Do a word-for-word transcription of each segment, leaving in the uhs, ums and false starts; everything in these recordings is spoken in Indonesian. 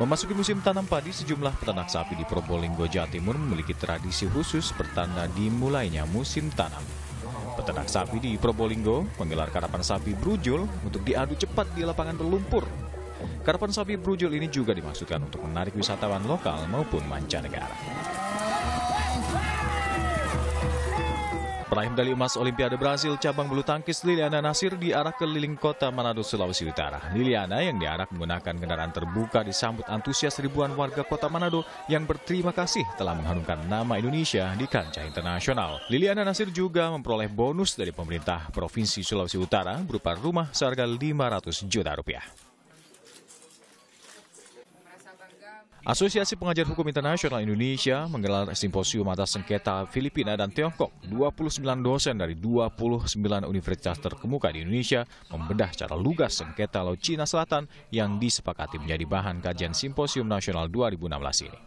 Memasuki musim tanam padi, sejumlah peternak sapi di Probolinggo, Jawa Timur memiliki tradisi khusus bertanda dimulainya musim tanam. Peternak sapi di Probolinggo menggelar karapan sapi brujul untuk diadu cepat di lapangan berlumpur. Karapan sapi brujul ini juga dimaksudkan untuk menarik wisatawan lokal maupun mancanegara. Peraih medali emas Olimpiade Brasil cabang bulu tangkis Liliyana Natsir diarak keliling kota Manado, Sulawesi Utara. Liliyana yang diarak menggunakan kendaraan terbuka disambut antusias ribuan warga kota Manado yang berterima kasih telah mengharumkan nama Indonesia di kancah internasional. Liliyana Natsir juga memperoleh bonus dari pemerintah Provinsi Sulawesi Utara berupa rumah seharga lima ratus juta rupiah. Asosiasi Pengajar Hukum Internasional Indonesia menggelar simposium atas sengketa Filipina dan Tiongkok. dua puluh sembilan dosen dari dua puluh sembilan universitas terkemuka di Indonesia membedah secara lugas sengketa Laut Cina Selatan yang disepakati menjadi bahan kajian Simposium Nasional dua ribu enam belas ini.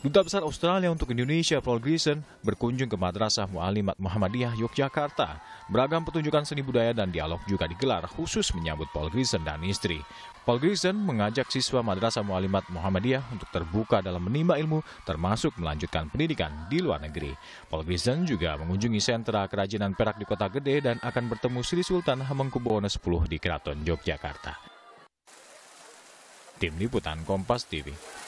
Duta Besar Australia untuk Indonesia, Paul Grigson, berkunjung ke Madrasah Mu'alimat Muhammadiyah, Yogyakarta. Beragam pertunjukan seni budaya dan dialog juga digelar khusus menyambut Paul Grigson dan istri. Paul Grigson mengajak siswa Madrasah Mu'alimat Muhammadiyah untuk terbuka dalam menimba ilmu, termasuk melanjutkan pendidikan di luar negeri. Paul Grigson juga mengunjungi sentra kerajinan perak di Kota Gede dan akan bertemu Sri Sultan Hamengkubuwono sepuluh di Keraton Yogyakarta. Tim Liputan Kompas T V.